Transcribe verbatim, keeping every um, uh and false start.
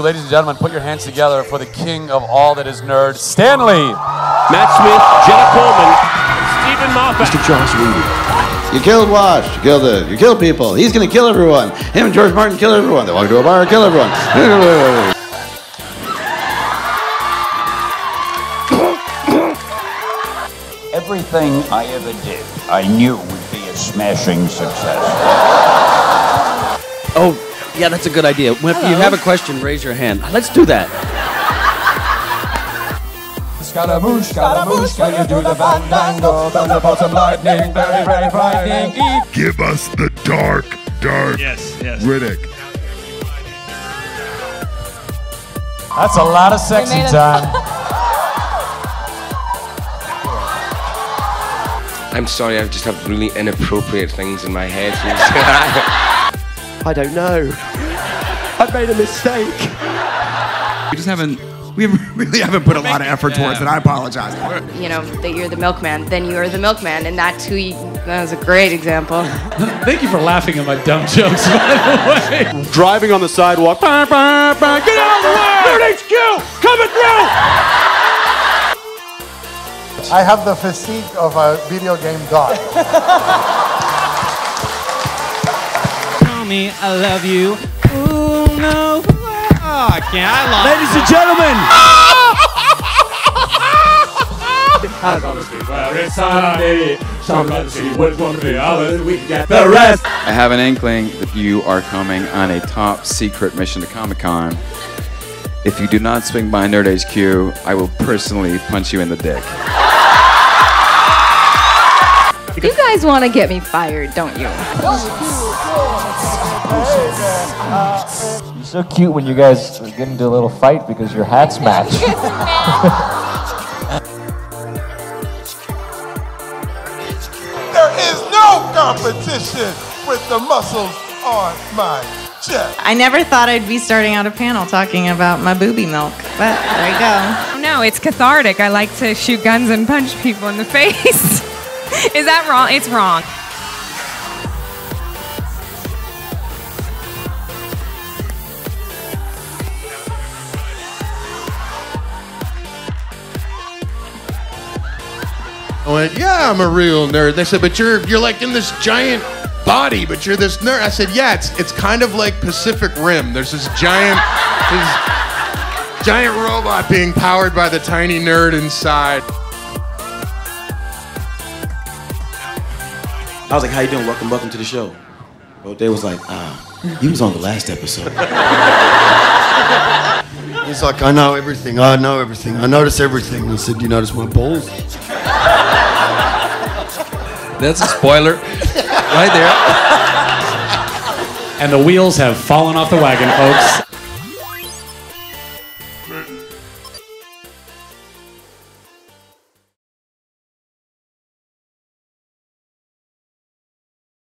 So ladies and gentlemen, put your hands together for the king of all that is nerd, Stan Lee. Matt Smith, Jenna Coleman, Stephen Moffat. Mister Josh Reed. You killed Wash, you killed it, you killed people. He's gonna kill everyone. Him and George Martin kill everyone. They walk to a bar and kill everyone. Everything I ever did, I knew would be a smashing success. Oh. Yeah, that's a good idea. If you have a question, raise your hand. Let's do that. Scaramouche, Scaramouche, can you do the fandango? Thunderbolts and lightning, very, very frightening. Give us the dark, dark yes, yes. Riddick. That's a lot of sexy time. I'm sorry, I just have really inappropriate things in my head. I don't know. I've made a mistake. We just haven't, we really haven't put a lot of effort towards it. I apologize. You know, that you're the milkman, then you're the milkman, and that's who you, that was a great example. Thank you for laughing at my dumb jokes, by the way. Driving on the sidewalk. Bah, bah, bah, get out of the way! Nerd H Q, coming through! I have the physique of a video game god. Me, I love you. Ooh, no. Oh, okay, I love Ladies you. and gentlemen. I'm gonna see where it's Sunday. So let's see which one of the others we get the rest. I have an inkling that you are coming on a top secret mission to Comic Con. If you do not swing by Nerd H Q, I will personally punch you in the dick. You guys want to get me fired, don't you? You're so cute when you guys get into a little fight because your hats match. There is no competition with the muscles on my chest. I never thought I'd be starting out a panel talking about my booby milk, but there you go. No, it's cathartic. I like to shoot guns and punch people in the face. Is that wrong? It's wrong. I went, yeah, I'm a real nerd. They said, but you're you're like in this giant body, but you're this nerd. I said, yeah, it's it's kind of like Pacific Rim. There's this giant this giant robot being powered by the tiny nerd inside. I was like, how you doing? Welcome, welcome to the show. Well, they was like, ah, you was on the last episode. He's like, I know everything, I know everything, I notice everything. And I said, do you notice my balls? That's a spoiler, right there. And the wheels have fallen off the wagon, folks.